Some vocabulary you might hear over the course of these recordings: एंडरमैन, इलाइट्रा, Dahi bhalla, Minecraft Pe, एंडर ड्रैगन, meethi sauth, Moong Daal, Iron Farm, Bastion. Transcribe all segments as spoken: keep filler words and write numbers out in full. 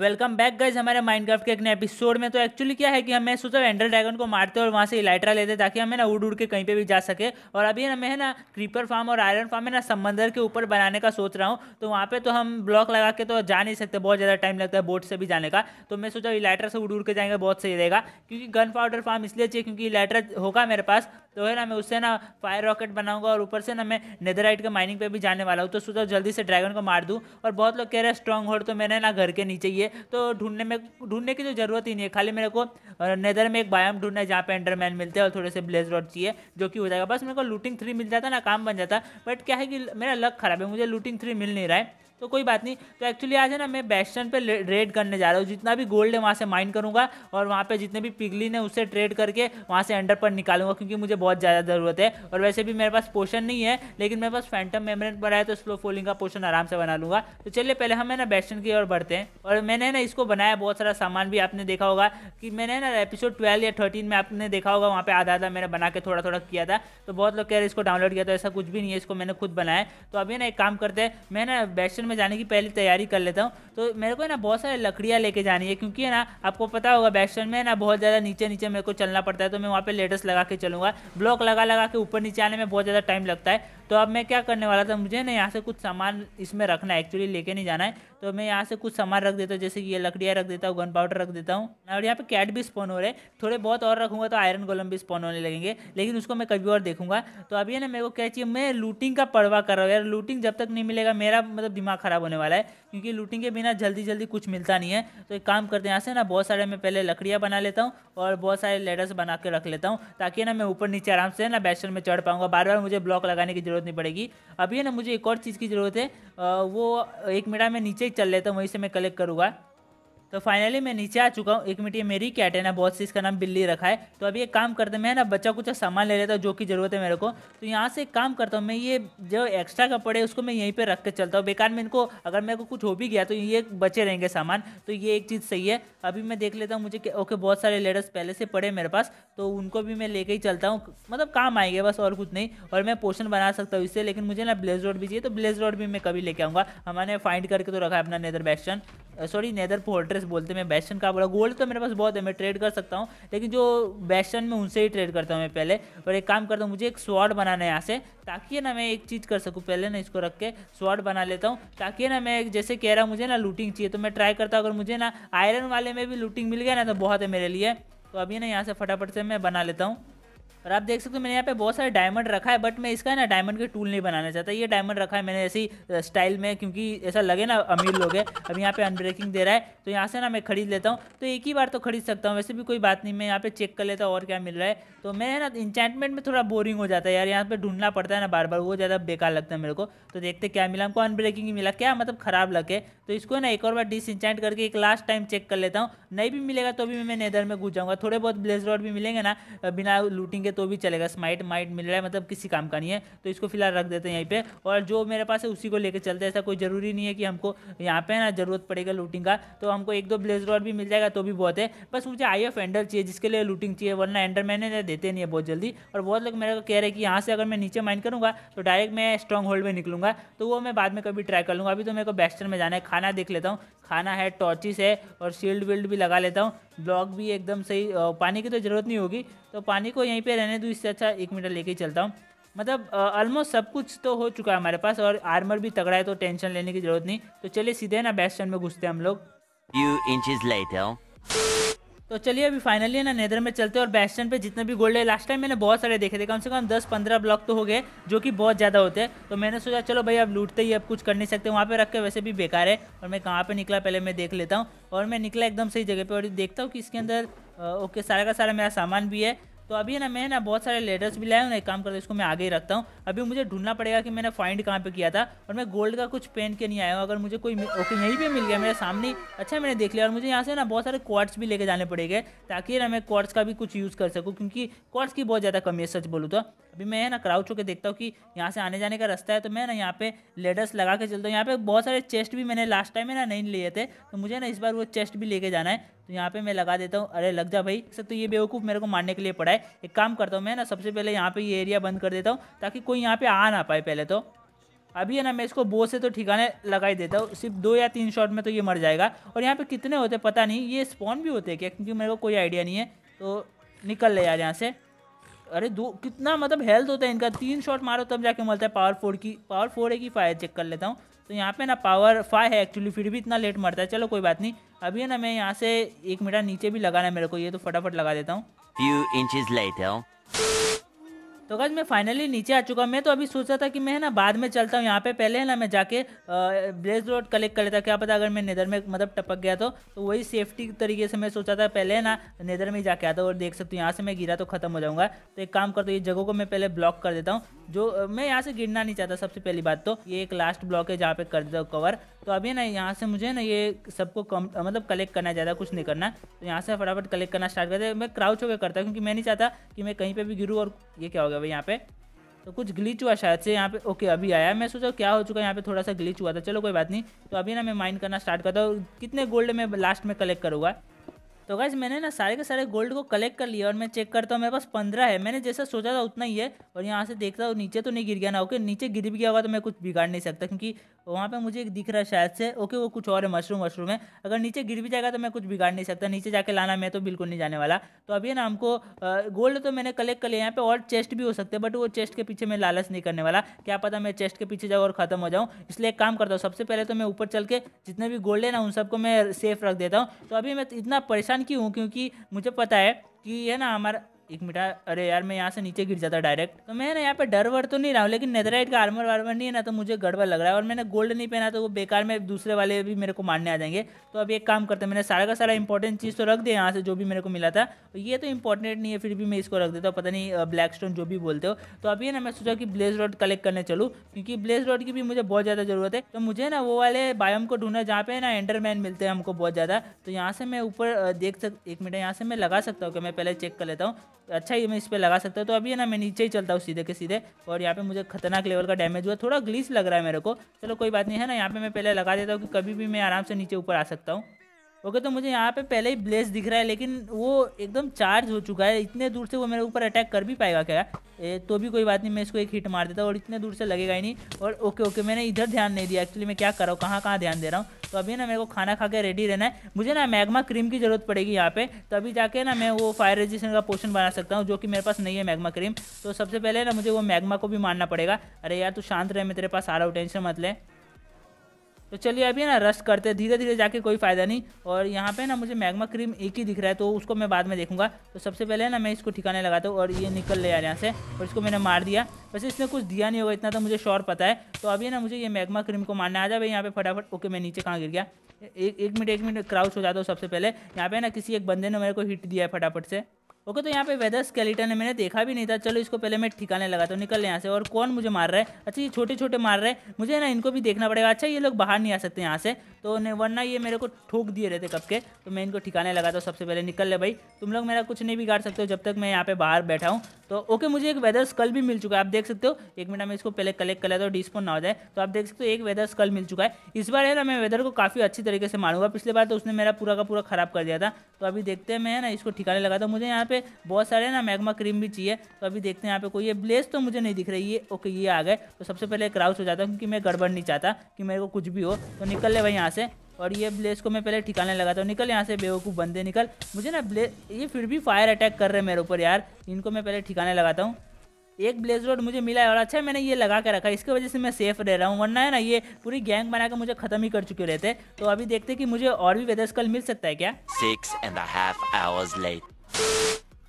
Welcome back guys हमारे Minecraft के एक नए एपिसोड में। तो एक्चुअली क्या है कि हमें सोचा एंडर ड्रैगन को मारते और वहाँ से इलाइट्रा लेते ताकि हमें ना उड़ उड़ के कहीं पे भी जा सके। और अभी हमें है ना क्रीपर फार्म और आयरन फार्म है ना समंदर के ऊपर बनाने का सोच रहा हूँ। तो वहाँ पे तो हम ब्लॉक लगा के तो जा नहीं सकते, बहुत ज़्यादा टाइम लगता है बोट से भी जाने का। तो मैं सोचा इलाइट्रा से उड़ उड़ के जाएंगे, बहुत सही रहेगा। क्योंकि गन पाउडर फार्म इसलिए चाहिए क्योंकि इलाइट्रा होगा मेरे पास तो है ना मैं उससे ना फायर रॉकेट बनाऊँगा और ऊपर से ना मैं नेदरराइट के माइनिंग पर भी जाने वाला हूँ। तो सोचा जल्दी से ड्रैगन को मार दूँ। और बहुत लोग कह रहे हैं स्ट्रॉन्ग होल्ड तो मैंने ना घर के नीचे तो ढूंढने में ढूंढने की तो जरूरत ही नहीं है। खाली मेरे को नेदर में एक बायोम ढूंढना है जहाँ पे एंडरमैन मिलते हैं और थोड़े से ब्लेज रॉड चाहिए जो कि हो जाएगा। बस मेरे को लूटिंग थ्री मिल जाता ना काम बन जाता। बट क्या है कि मेरा लक खराब है, मुझे लूटिंग थ्री मिल नहीं रहा है। तो कोई बात नहीं। तो एक्चुअली आज है ना मैं बैस्टन पे रेड करने जा रहा हूँ। जितना भी गोल्ड है वहाँ से माइन करूँगा और वहाँ पे जितने भी पिगलिन है उससे ट्रेड करके वहाँ से एंडर पर निकालूंगा क्योंकि मुझे बहुत ज़्यादा ज़रूरत है। और वैसे भी मेरे पास पोशन नहीं है लेकिन मेरे पास फैंटम मेम्ब्रेन पर है तो स्लो फॉलिंग का पोशन आराम से बना लूँगा। तो चलिए पहले हम है ना बैस्टन की ओर बढ़ते हैं। और मैंने ना इसको बनाया बहुत सारा सामान भी आपने देखा होगा कि मैंने ना एपिसोड ट्वेल्व या थर्टीन में आपने देखा होगा वहाँ पर आधा आधा मैंने बना के थोड़ा थोड़ा किया था। तो बहुत लोग कह रहे इसको डाउनलोड किया, तो ऐसा कुछ भी नहीं है, इसको मैंने खुद बनाया। तो अभी ना एक काम करते हैं, मैं ना बैस्टन में जाने की पहले तैयारी कर लेता हूँ। तो मेरे को ना बहुत सारी लकड़ियाँ लेके जानी है क्योंकि है ना आपको पता होगा बैस्टन में ना बहुत ज़्यादा नीचे नीचे मेरे को चलना पड़ता है। तो मैं वहाँ पे लेटर्स लगा के चलूँगा, ब्लॉक लगा लगा के ऊपर नीचे आने में बहुत ज़्यादा टाइम लगता है। तो अब मैं क्या करने वाला था, मुझे ना यहाँ से कुछ सामान इसमें रखना है, एक्चुअली लेके नहीं जाना है। तो मैं यहाँ से कुछ सामान रख देता हूँ, जैसे कि ये लकड़ियाँ रख देता हूँ, गन पाउडर रख देता हूँ। और यहाँ पे कैट भी स्पॉन हो रहे हैं, थोड़े बहुत और रखूँगा तो आयरन गोलम भी स्पॉन होने लगेंगे, लेकिन उसको मैं कभी और देखूँगा। तो अभी ना मेरे को क्या चाहिए, मैं लूटिंग का पड़वा कर रहा हूँ यार। लूटिंग जब तक नहीं मिलेगा मेरा मतलब दिमाग खराब होने वाला है क्योंकि लूटिंग के बिना जल्दी जल्दी कुछ मिलता नहीं है। तो एक काम करते हैं, यहाँ से ना बहुत सारे मैं पहले लकड़ियाँ बना लेता हूँ और बहुत सारे लेडर्स बना के रख लेता हूँ ताकि ना मैं ऊपर नीचे आराम से ना बैस्टन में चढ़ पाऊँगा। बार बार मुझे ब्लॉक लगाने की जरूरत नहीं पड़ेगी। अभी है ना मुझे एक और चीज़ की ज़रूरत है, वो एक मिनट में नीचे ही चल लेता हूँ, वहीं से मैं कलेक्ट करूँगा। तो फाइनली मैं नीचे आ चुका हूँ। एक मिनट, ये मेरी कैट है ना, बहुत सी इसका नाम बिल्ली रखा है। तो अभी एक काम करते हैं, मैं ना बच्चा कुछ सामान ले लेता हूँ जो कि ज़रूरत है मेरे को। तो यहाँ से एक काम करता हूँ, मैं ये जो एक्स्ट्रा कपड़े है उसको मैं यहीं पे रख के चलता हूँ। बेकार में इनको, अगर मेरे को कुछ हो भी गया तो ये बचे रहेंगे सामान। तो ये एक चीज़ सही है। अभी मैं देख लेता हूँ मुझे, ओके बहुत सारे लेडर्स पहले से पड़े मेरे पास तो उनको भी मैं लेके ही चलता हूँ, मतलब काम आएंगे बस और कुछ नहीं। और मैं पोशन बना सकता हूँ इससे, लेकिन मुझे ना ब्लेज रॉड भी चाहिए। तो ब्लेज रॉड भी मैं कभी लेके आऊँगा। हमारे फाइंड करके तो रखा है अपना nether bastion, sorry nether fortress बोलते मैं बैस्टन का बोला। गोल्ड तो मेरे पास बहुत है, मैं ट्रेड कर सकता हूँ, लेकिन जो बैस्टन में उनसे ही ट्रेड करता हूँ मैं पहले। और एक काम करता हूँ, मुझे एक स्वॉर्ड बनाना है यहाँ से ताकि ना मैं एक चीज़ कर सकूँ। पहले ना इसको रख के स्वॉर्ड बना लेता हूँ ताकि ना मैं जैसे कह रहा हूँ मुझे ना लूटिंग चाहिए। तो मैं ट्राई करता हूँ, अगर मुझे ना आयरन वाले में भी लूटिंग मिल गया ना तो बहुत है मेरे लिए। तो अभी ना यहाँ से फटाफट से मैं बना लेता हूँ। और आप देख सकते हो मैंने यहाँ पे बहुत सारे डायमंड रखा है, बट मैं इसका ना डायमंड के टूल नहीं बनाना चाहता। ये डायमंड रखा है मैंने ऐसी स्टाइल में क्योंकि ऐसा लगे ना अमीर लोग है। अब यहाँ पे अनब्रेकिंग दे रहा है तो यहाँ से ना मैं खरीद लेता हूँ। तो एक ही बार तो खरीद सकता हूँ, वैसे भी कोई बात नहीं। मैं यहाँ पे चेक कर लेता हूँ और क्या मिल रहा है। तो मैं ना इंचेंटमेंट में थोड़ा बोरिंग हो जाता है यार, यहाँ पर ढूंढना पड़ता है ना बार बार, वो ज़्यादा बेकार लगता है मेरे को। तो देखते क्या मिला हमको, अनब्रेकिंग ही मिला, क्या मतलब खराब लगे। तो इसको ना एक और बार डिसइंचेंट करके एक लास्ट टाइम चेक कर लेता हूँ। नहीं भी मिलेगा तो भी मैं नेदर में घुस जाऊँगा। थोड़े बहुत ब्लेज रॉड भी मिलेंगे ना बिना लूटिंग तो भी चलेगा। स्माइट माइट मिल रहा है, मतलब किसी काम का नहीं है। तो इसको फिलहाल रख देते हैं यहीं पे, और जो मेरे पास है उसी को लेके चलते हैं। ऐसा कोई जरूरी नहीं है कि हमको यहाँ पे ना जरूरत पड़ेगा लूटिंग का। तो हमको एक दो ब्लेज रॉड भी मिल जाएगा तो भी बहुत है। बस मुझे आई ऑफ एंडर चाहिए जिसके लिए लूटिंग चाहिए, वरना एंडर मैंने देते नहीं है बहुत जल्दी। और बहुत लोग मेरे को कह रहे हैं कि यहाँ से अगर मैं नीचे माइन करूँगा तो डायरेक्ट मैं स्ट्रॉन्ग होल्ड में निकलूंगा, तो वो मैं बाद में कभी ट्राई कर लूँगा। अभी तो मेरे को बैस्टन में जाना है। खाना देख लेता हूँ, खाना है, टॉर्चिस है और शील्ड विल्ड भी लगा लेता हूँ, ब्लॉक भी एकदम सही। पानी की तो ज़रूरत नहीं होगी तो पानी को यहीं पे रहने दूँ, इससे अच्छा एक मीटर लेके ही चलता हूँ। मतलब ऑलमोस्ट सब कुछ तो हो चुका है हमारे पास और आर्मर भी तगड़ा है तो टेंशन लेने की ज़रूरत नहीं। तो चलिए सीधे ना बैस्टन में घुसते हैं हम लोग। Few inches later. तो चलिए अभी फाइनली ना नेदर में चलते हैं और बैस्टन पे जितने भी गोल्ड है, लास्ट टाइम मैंने बहुत सारे देखे थे, कम से कम दस पंद्रह ब्लॉक तो हो गए जो कि बहुत ज़्यादा होते हैं। तो मैंने सोचा चलो भाई अब लूटते ही, अब कुछ कर नहीं सकते, वहाँ पे रख के वैसे भी बेकार है। और मैं कहाँ पे निकला पहले मैं देख लेता हूँ। और मैं निकला एकदम सही जगह पर और देखता हूँ कि इसके अंदर ओके सारा का सारा मेरा सामान भी है। तो अभी ना मैं ना बहुत सारे लेडर्स भी लाया हूँ, एक काम करता हूँ इसको मैं आगे ही रखता हूँ। अभी मुझे ढूंढना पड़ेगा कि मैंने फाइंड कहाँ पे किया था। और मैं गोल्ड का कुछ पहन के नहीं आया हूँ, अगर मुझे कोई ओके यहीं पे मिल गया मेरे सामने, अच्छा मैंने देख लिया। और मुझे यहाँ से ना बहुत सारे क्वार्ट्स भी लेके जाने पड़ेंगे ताकि ना मैं क्वार्ट्स का भी कुछ यूज़ कर सकूँ क्योंकि क्वार्ट्स की बहुत ज़्यादा कमी है सच बोलूँ तो। अभी मैं ना क्राउच होकर देखता हूँ कि यहाँ से आने जाने का रास्ता है। तो मैं ना यहाँ पे लेडर्स लगा के चलता हूँ। यहाँ पे बहुत सारे चेस्ट भी मैंने लास्ट टाइम में ना नहीं लिए थे, तो मुझे ना इस बार वो चेस्ट भी लेके जाना है। तो यहाँ पे मैं लगा देता हूँ। अरे लग जा भाई सब, तो ये बेवकूफ़ मेरे को मारने के लिए पड़ा है। एक काम करता हूँ मैं ना सबसे पहले यहाँ पे ये एरिया बंद कर देता हूँ ताकि कोई यहाँ पे आ ना पाए पहले तो। अभी है ना मैं इसको बो से तो ठिकाने लगा ही देता हूँ, सिर्फ दो या तीन शॉट में तो ये मर जाएगा। और यहाँ पे कितने होते हैं पता नहीं, ये स्पॉन भी होते हैं क्या, क्योंकि मेरे को कोई आइडिया नहीं है। तो निकल ले यार यहाँ से। अरे दो कितना मतलब हेल्थ होता है इनका, तीन शॉट मारो तब जाके मिलता है पावर फोर की, पावर फोर है कि फाइव चेक कर लेता हूँ। तो यहाँ पे ना पावर फाइव है एक्चुअली, फिर भी इतना लेट मरता है। चलो कोई बात नहीं, अभी है ना मैं यहाँ से एक मीटर नीचे भी लगाना है मेरे को, ये तो फटाफट लगा देता हूँ। तो गाइस मैं फाइनली नीचे आ चुका। मैं तो अभी सोचा था कि मैं है ना बाद में चलता हूँ यहाँ पे, पहले है ना मैं जाके ब्लेज रोड कलेक्ट कर लेता, क्या पता अगर मैं नेदर में मतलब टपक गया तो, तो वही सेफ्टी तरीके से मैं सोचा था पहले है ना नेदर में ही जाके आता। और देख सकते हो यहाँ से मैं गिरा तो खत्म हो जाऊँगा। तो एक काम करता हूँ, ये जगह को मैं पहले ब्लॉक कर देता हूँ, जो मैं यहाँ से गिरना नहीं चाहता सबसे पहली बात। तो ये एक लास्ट ब्लॉक है जहाँ पे कर देता हूँ कवर। तो अभी ना यहाँ से मुझे ना ये सबको कम मतलब कलेक्ट करना, ज़्यादा कुछ नहीं करना। तो यहाँ से फटाफट कलेक्ट करना स्टार्ट करते हैं। मैं क्राउच होकर करता हूँ क्योंकि मैं नहीं चाहता कि मैं कहीं पे भी गिरूँ। और ये क्या हो गया भाई, यहाँ पे तो कुछ ग्लिच हुआ शायद से यहाँ पे। ओके अभी आया, मैं सोचा क्या हो चुका है, यहाँ पे थोड़ा सा ग्लिच हुआ था। चलो कोई बात नहीं। तो अभी ना मैं माइंड करना स्टार्ट करता हूँ, कितने गोल्ड मैं लास्ट में कलेक्ट करूँगा। तो गाइस मैंने ना सारे के सारे गोल्ड को कलेक्ट कर लिया और मैं चेक करता हूँ मेरे पास पंद्रह है, मैंने जैसा सोचा था उतना ही है। और यहाँ से देखता हूँ नीचे तो नहीं गिर गया ना। ओके नीचे गिर भी गया होगा तो मैं कुछ बिगाड़ नहीं सकता क्योंकि वहाँ पे मुझे दिख रहा है शायद से। ओके वो कुछ और है, मशरूम मशरूम है। अगर नीचे गिर भी जाएगा तो मैं कुछ बिगाड़ नहीं सकता, नीचे जाके लाना मैं तो बिल्कुल नहीं जाने वाला। तो अभी ना हमको गोल्ड तो मैंने कलेक्ट कर लिया, यहाँ पे और चेस्ट भी हो सकते हैं, बट वो चेस्ट के पीछे मैं लालच नहीं करने वाला, क्या पता मैं चेस्ट के पीछे जाऊँ और खत्म हो जाऊँ। इसलिए एक काम करता हूँ, सबसे पहले तो मैं ऊपर चल के जितने भी गोल्ड है ना उन सबको मैं सेफ रख देता हूँ। तो अभी मैं इतना परेशान क्यों हूँ क्योंकि मुझे पता है कि है ना हमारा एक मिनट, अरे यार मैं यहाँ से नीचे गिर जाता डायरेक्ट। तो मैं ना यहाँ पे डर वर तो नहीं रहा हूँ, लेकिन नेदराइट का आर्मर वार्मर नहीं है ना तो मुझे गड़बड़ लग रहा है। और मैंने गोल्ड नहीं पहना तो वो बेकार में दूसरे वाले भी मेरे को मारने आ जाएंगे। तो अभी एक काम करते हैं, मैंने सारा का सारा इंपॉर्टेंट चीज़ तो रख दिया यहाँ से जो भी मेरे को मिला था। ये तो इंपॉर्टेंट नहीं है फिर भी मैं इसको रख देता हूँ, पता नहीं ब्लैक स्टोन जो भी बोलते हो। तो अभी ना मैं सोचा कि ब्लेज रॉड कलेक्ट करने चलूँ क्योंकि ब्लेज रॉड की भी मुझे बहुत ज़्यादा ज़रूरत है। तो मुझे ना वो वाले बायोम को ढूंढना जहाँ पे ना एंडरमैन मिलते हैं हमको बहुत ज़्यादा। तो यहाँ से मैं ऊपर देख सक एक मिनट यहाँ से मैं लगा सकता हूँ कि मैं पहले चेक कर लेता हूँ। अच्छा ये मैं इस पर लगा सकता हूँ। तो अभी ना मैं नीचे ही चलता हूँ सीधे के सीधे। और यहाँ पे मुझे खतरनाक लेवल का डैमेज हुआ, थोड़ा ग्लिच लग रहा है मेरे को। चलो कोई बात नहीं है ना, यहाँ पे मैं पहले लगा देता हूँ कि कभी भी मैं आराम से नीचे ऊपर आ सकता हूँ। ओके तो मुझे यहाँ पे पहले ही ब्लेस दिख रहा है, लेकिन वो एकदम चार्ज हो चुका है। इतने दूर से वो मेरे ऊपर अटैक कर भी पाएगा क्या? ए, तो भी कोई बात नहीं, मैं इसको एक हिट मार देता हूँ और इतने दूर से लगेगा ही नहीं। और ओके ओके मैंने इधर ध्यान नहीं दिया एक्चुअली, मैं क्या कर रहा हूँ, कहाँ कहाँ ध्यान दे रहा हूँ। तो अभी ना मेरे को खाना खा के रेडी रहना है। मुझे ना मैग्मा क्रीम की जरूरत पड़ेगी यहाँ पे, तभी जाके ना मैं वो फायर रेजिस्टेंट का पोशन बना सकता हूँ, जो कि मेरे पास नहीं है मैग्मा क्रीम। तो सबसे पहले ना मुझे वो मैग्मा को भी मारना पड़ेगा। अरे यार तू शांत रहे, मैं तेरे पास आ रहा हूँ, टेंशन मत ले। तो चलिए अभी ना रश करते हैं, धीरे धीरे जाके कोई फ़ायदा नहीं। और यहाँ पे ना मुझे मैग्मा क्रीम एक ही दिख रहा है तो उसको मैं बाद में देखूंगा। तो सबसे पहले ना मैं इसको ठिकाने लगाता हूँ और ये निकल ले यार यहाँ से। और इसको मैंने मार दिया, वैसे इसमें कुछ दिया नहीं होगा इतना तो मुझे श्योर पता है। तो अभी ना मुझे ये मैग्मा क्रीम को मारना आ जाए भाई यहाँ पे फटाफट। ओके मैं नीचे कहाँ गिर गया, एक एक मिनट एक मिनट क्राउच हो जाता हूँ सबसे पहले। यहाँ पे ना किसी एक बंदे ने मेरे को हिट दिया है फटाफट से। ओके तो यहाँ पे वेदर स्केलेटन है, मैंने देखा भी नहीं था। चलो इसको पहले मैं ठिकाने लगाता हूँ, निकल ले यहाँ से। और कौन मुझे मार रहा है? अच्छा ये छोटे छोटे मार रहे हैं, मुझे ना इनको भी देखना पड़ेगा। अच्छा ये लोग बाहर नहीं आ सकते यहाँ से, तो वरना ये मेरे को ठोक दिए रहते कब के। तो मैं इनको ठिकाने लगाता हूँ सबसे पहले। निकल ले भाई, तुम लोग मेरा कुछ नहीं बिगाड़ सकते हो जब तक मैं यहाँ पे बाहर बैठा हूँ। तो ओके मुझे एक वेदर स्कल भी मिल चुका है, आप देख सकते हो। एक मिनट में इसको पहले कलेक्ट कर लेता हूँ डिस्पोन ना हो जाए। तो आप देख सकते हो एक वेदर स्कल मिल चुका है। इस बार है ना मैं वेदर को काफ़ी अच्छी तरीके से मारूंगा, पिछले बार तो उसने मेरा पूरा का पूरा ख़राब कर दिया था। तो अभी देखते हैं, मैं ना इसको ठिकाने लगाता हूँ। मुझे यहाँ पे बहुत सारे ना मैग्मा क्रीम भी चाहिए। तो अभी देखते हैं यहाँ पे कोई ये ब्लेस तो मुझे नहीं दिख रही है। ओके ये आ गए, तो सबसे पहले क्राउच हो जाता हूँ क्योंकि मैं गड़बड़ नहीं चाहता कि मेरे को कुछ भी हो। तो निकल ले भाई यहाँ से। और ये ब्लेस को मैं पहले ठिकाने लगाता हूँ। निकल यहाँ से बेवकूफ़ बंदे, निकल। मुझे ना ब्लेस ये फिर भी फायर अटैक कर रहे हैं मेरे ऊपर यार, इनको मैं पहले ठिकाने लगाता हूँ। एक ब्लेज रोड मुझे मिला है और अच्छा मैंने ये लगा के रखा है, इसकी वजह से मैं सेफ रह रहा हूँ, वरना है ना ये पूरी गैंग बना के मुझे खत्म ही कर चुके रहते। तो अभी देखते हैं कि मुझे और भी वेदर स्कल मिल सकता है क्या। Six and half hours late.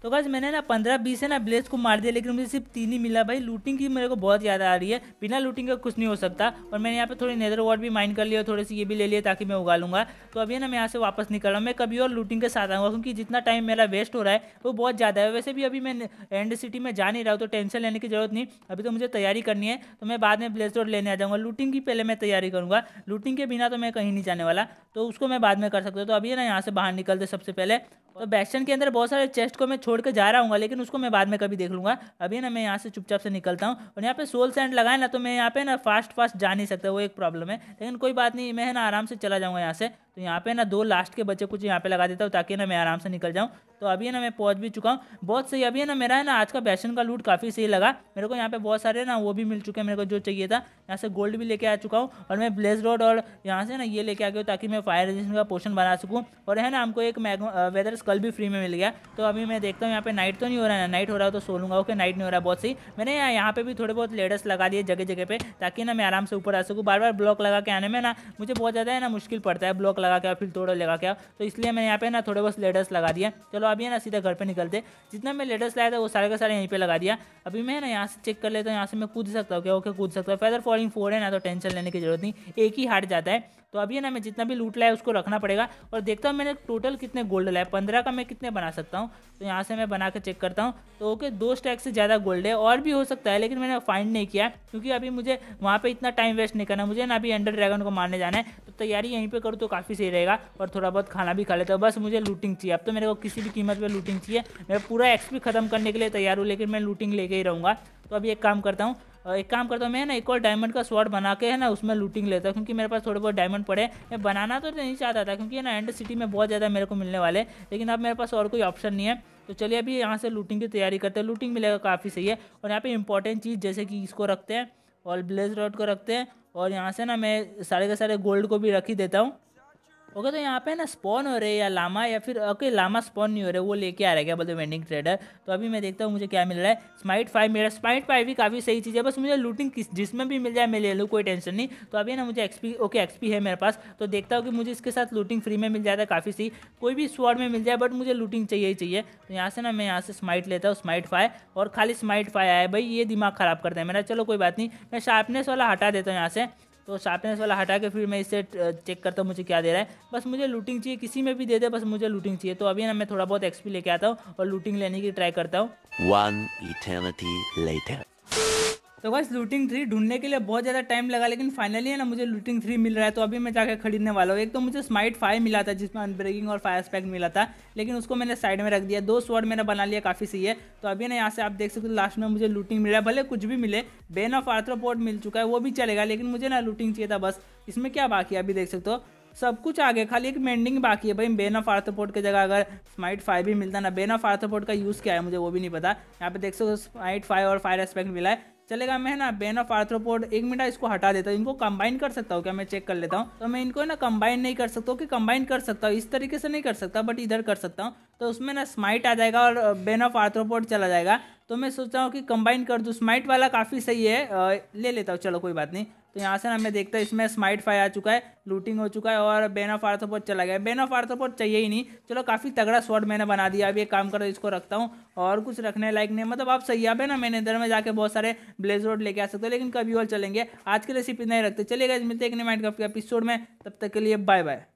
तो गाइस मैंने ना पंद्रह बीस है ना ब्लेस को मार दिया, लेकिन मुझे सिर्फ तीन ही मिला भाई। लूटिंग की मेरे को बहुत याद आ रही है, बिना लूटिंग का कुछ नहीं हो सकता। और मैंने यहाँ पे थोड़ी नेदर वॉर्ड भी माइंड कर लिया और थोड़े से ये भी ले लिए ताकि मैं उगा लूँगा। तो अभी ना मैं यहाँ से वापस निकल रहा हूँ, मैं कभी और लूटिंग के साथ आऊँगा क्योंकि जितना टाइम मेरा वेस्ट हो रहा है वो बहुत ज़्यादा है। वैसे भी अभी मैं एंड सिटी में जा नहीं रहा हूँ तो टेंशन लेने की जरूरत नहीं, अभी तो मुझे तैयारी करनी है। तो मैं बाद में ब्लेस रोड लेने आ जाऊँगा, लूटिंग की पहले मैं तैयारी करूँगा, लूटिंग के बिना तो मैं कहीं नहीं जाने वाला, तो उसको मैं बाद में कर सकता हूँ। तो अभी ना यहाँ से बाहर निकलते सबसे पहले। तो बैस्टियन के अंदर बहुत सारे चेस्ट को मैं छोड़ के जा रहा हूँ, लेकिन उसको मैं बाद में कभी देख लूँगा। अभी ना मैं यहाँ से चुपचाप से निकलता हूँ। और यहाँ पे सोल सैंड लगाए ना तो मैं यहाँ पे ना फास्ट फास्ट जा नहीं सकता, वो एक प्रॉब्लम है, लेकिन कोई बात नहीं, मैं ना आराम से चला जाऊँगा यहाँ से। तो यहाँ पे ना दो लास्ट के बचे कुछ यहाँ पे लगा देता हूँ ताकि ना मैं आराम से निकल जाऊँ। तो अभी है ना मैं पहुँच भी चुका हूँ, बहुत सही। अभी है ना मेरा है ना आज का बैस्टियन का लूट काफ़ी सही लगा मेरे को। यहाँ पे बहुत सारे ना वो भी मिल चुके हैं मेरे को जो चाहिए था। यहाँ से गोल्ड भी लेके आ चुका हूँ और मैं ब्लेज रॉड और यहाँ से ना ये लेके आ गया ताकि मैं फायर रेजिस्टेंस का पोर्शन बना सकूँ। और है ना हमको एक मैग्मा वेदर स्कल भी फ्री में मिल गया। तो अभी मैं देखता हूँ यहाँ पे नाइट तो नहीं हो रहा है, नाइट हो रहा हो तो सो लूँगा। ओके नाइट नहीं हो रहा, बहुत सही। मैंने यहाँ पे भी थोड़े बहुत लेडर्स लगा दिए जगह जगह पे ताकि ना मैं आराम से ऊपर आ सकूँ। बार बार ब्लॉक लगा के आने में ना मुझे बहुत ज़्यादा है ना मुश्किल पड़ता है, ब्लॉक लगा के आओ फिर थोड़ा लगा के आओ, तो इसलिए मैंने यहाँ पे ना थोड़े बहुत लेडर्स लगा दिए। चलो अभी है ना सीधा घर पर निकलते, जितना मैं लेडर्स लाया था वो सारे का सारे यहीं पर लगा दिया। अभी मैं ना यहाँ से चेक कर लेता हूँ, यहाँ से मैं कूद सकता हूँ क्या? ओके कूद सकता हूँ। फेदर फॉलिंग फोर है ना, तो टेंशन लेने की जरूरत नहीं, एक ही हार्ट जाता है। तो अभी है ना मैं जितना भी लूट लाया उसको रखना पड़ेगा। और देखता हूँ मैंने टोटल कितने गोल्ड लाए, पंद्रह का मैं कितने बना सकता हूँ। तो यहाँ से मैं बना के चेक करता हूँ। तो ओके दो स्टैक से ज़्यादा गोल्ड है, और भी हो सकता है लेकिन मैंने फाइंड नहीं किया क्योंकि अभी मुझे वहाँ पे इतना टाइम वेस्ट नहीं करना। मुझे ना अभी एंडर ड्रैगन को मारने जाना है, तो तैयारी यहीं पे करूँ तो काफ़ी सही रहेगा। और थोड़ा बहुत खाना भी खा लेता हूँ, बस मुझे लूटिंग चाहिए। अब तो मेरे को किसी भी कीमत पर लूटिंग चाहिए। मैं पूरा एक्सपी खत्म करने के लिए तैयार हूँ लेकिन मैं लूटिंग लेके ही रहूँगा। तो अभी एक काम करता हूँ एक काम करता हूँ मैं ना एक और डायमंड का स्वॉर्ड बना के है ना उसमें लूटिंग लेता हूँ क्योंकि मेरे पास थोड़े बहुत डायमंड पड़े। मैं बनाना तो नहीं चाहता था क्योंकि ना एंड सिटी में बहुत ज़्यादा मेरे को मिलने वाले, लेकिन अब मेरे पास और कोई ऑप्शन नहीं है। तो चलिए अभी यहाँ से लूटिंग की तैयारी करते हैं, लूटिंग मिलेगा काफ़ी सही है। और यहाँ पे इंपॉर्टेंट चीज़ जैसे कि इसको रखते हैं और ब्लेज रॉड को रखते हैं, और यहाँ से ना मैं सारे के सारे गोल्ड को भी रख ही देता हूँ। ओके तो यहाँ पे ना स्पॉन हो रहे हैं या लामा या फिर ओके लामा स्पॉन नहीं हो रहे, वो लेके आ रहा है क्या बोलते वेंडिंग ट्रेडर। तो अभी मैं देखता हूँ मुझे क्या मिल रहा है। स्माइट फाइव मिल रहा है, स्माइट फाइव भी काफ़ी सही चीज़ है। बस मुझे लूटिंग किस जिसमें भी मिल जाए मैं ले लूँ, कोई टेंशन नहीं। तो अभी ना मुझे एक्सपी ओके एक्सपी है मेरे पास, तो देखता हूँ कि मुझे इसके साथ लूटिंग फ्री में मिल जाता है काफ़ी सही। कोई भी स्वॉर्ड में मिल जाए बट मुझे लूटिंग चाहिए ही चाहिए। तो यहाँ से ना मैं यहाँ से स्माइट लेता हूँ, स्माइट फाइव और खाली स्माइट फाइव आया है भाई, ये दिमाग ख़राब करता है मेरा। चलो कोई बात नहीं, मैं शार्पनेस वाला हटा देता हूँ यहाँ से। तो शार्पनेस वाला हटा के फिर मैं इसे चेक करता हूँ मुझे क्या दे रहा है। बस मुझे लूटिंग चाहिए, किसी में भी दे दे बस मुझे लूटिंग चाहिए। तो अभी ना मैं थोड़ा बहुत एक्सपी लेके आता हूँ और लूटिंग लेने की ट्राई करता हूँ। One eternity later. तो बस लूटिंग थ्री ढूंढने के लिए बहुत ज़्यादा टाइम लगा लेकिन फाइनली है ना मुझे लूटिंग थ्री मिल रहा है। तो अभी मैं जाकर खरीदने वाला हूँ। एक तो मुझे स्माइट फाइव मिला था जिसमें अनब्रेकिंग और फायर स्पैक मिला था, लेकिन उसको मैंने साइड में रख दिया। दो स्वॉर्ड मैंने बना लिया, काफ़ी सही है। तो अभी ना यहाँ से आप देख सकते हो लास्ट में मुझे लूटिंग मिला है, भले कुछ भी मिले। बेन ऑफ आर्थ्रोपोड मिल चुका है, वो भी चलेगा, लेकिन मुझे ना लूटिंग चाहिए था बस। इसमें क्या बाकी है अभी देख सकते हो, सब कुछ आगे खाली एक मेंडिंग बाकी है भाई। बेन ऑफ आर्थ्रोपोड की जगह अगर स्माइट फाइव भी मिलता ना, बेन ऑफ आर्थ्रोपोड का यूज़ क्या है मुझे वो भी नहीं पता। यहाँ पे देख सकते हो स्माइट फाइव और फायर एस्पेक्ट मिला है, चलेगा। मैं ना बेन ऑफ आर्थ्रोपोड एक मिनट इसको हटा देता हूँ। इनको कंबाइन कर सकता हूँ क्या? मैं चेक कर लेता हूँ। तो मैं इनको ना कंबाइन नहीं कर सकता कि कंबाइन कर सकता हूँ इस तरीके से नहीं कर सकता, बट इधर कर सकता हूँ। तो उसमें ना स्माइट आ जाएगा और बेन ऑफ आर्थ्रोपोड चला जाएगा। तो मैं सोच रहा हूँ कि कंबाइन कर दूँ। स्माइट वाला काफ़ी सही है, ले लेता हूँ, चलो कोई बात नहीं। तो यहाँ से ना मैं देखता हूँ, इसमें स्माइट फायर आ चुका है, लूटिंग हो चुका है और बेन ऑफ आर्थ्रोपोड चला गया। बेन ऑफ आर्थ्रोपोड चाहिए ही नहीं। चलो काफ़ी तगड़ा स्वॉर्ड मैंने बना दिया। अभी एक काम करो, इसको रखता हूँ, और कुछ रखने लायक नहीं। मतलब आप सही है ना, मैंने इधर में जाके बहुत सारे ब्लेज रोड लेके आ सकते हो, लेकिन कभी और चलेंगे। आज के लिए सिर्फ इतना ही रखते, चलेगा। मिलते हैं एक नए माइंड क्राफ्ट के एपिसोड में, तब तक के लिए बाय बाय।